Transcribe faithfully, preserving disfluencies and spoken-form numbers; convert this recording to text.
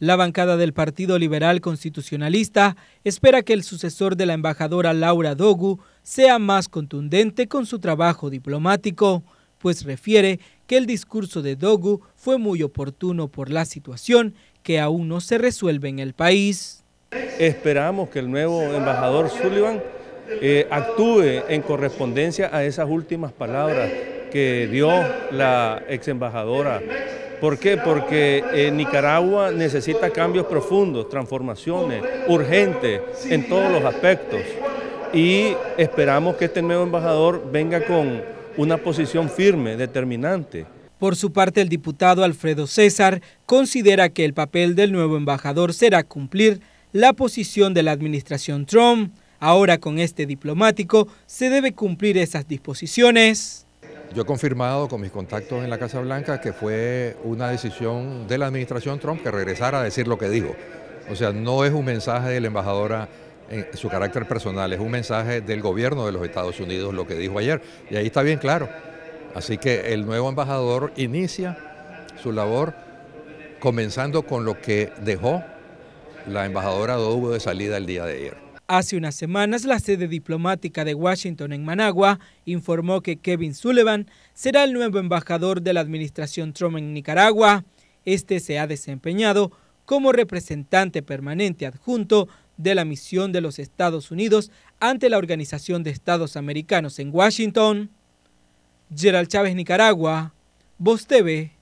La bancada del Partido Liberal Constitucionalista espera que el sucesor de la embajadora Laura Dogu sea más contundente con su trabajo diplomático, pues refiere que el discurso de Dogu fue muy oportuno por la situación que aún no se resuelve en el país. Esperamos que el nuevo embajador Sullivan eh, actúe en correspondencia a esas últimas palabras que dio la ex embajadora. ¿Por qué? Porque eh, Nicaragua necesita cambios profundos, transformaciones urgentes en todos los aspectos, y esperamos que este nuevo embajador venga con una posición firme, determinante. Por su parte, el diputado Alfredo César considera que el papel del nuevo embajador será cumplir la posición de la administración Trump. Ahora, con este diplomático se debe cumplir esas disposiciones. Yo he confirmado con mis contactos en la Casa Blanca que fue una decisión de la administración Trump que regresara a decir lo que dijo. O sea, no es un mensaje de la embajadora en su carácter personal, es un mensaje del gobierno de los Estados Unidos lo que dijo ayer. Y ahí está bien claro. Así que el nuevo embajador inicia su labor comenzando con lo que dejó la embajadora Dogu de salida el día de ayer. Hace unas semanas, la sede diplomática de Washington en Managua informó que Kevin Sullivan será el nuevo embajador de la administración Trump en Nicaragua. Este se ha desempeñado como representante permanente adjunto de la misión de los Estados Unidos ante la Organización de Estados Americanos en Washington. Gerald Chávez, Nicaragua, Vos T V.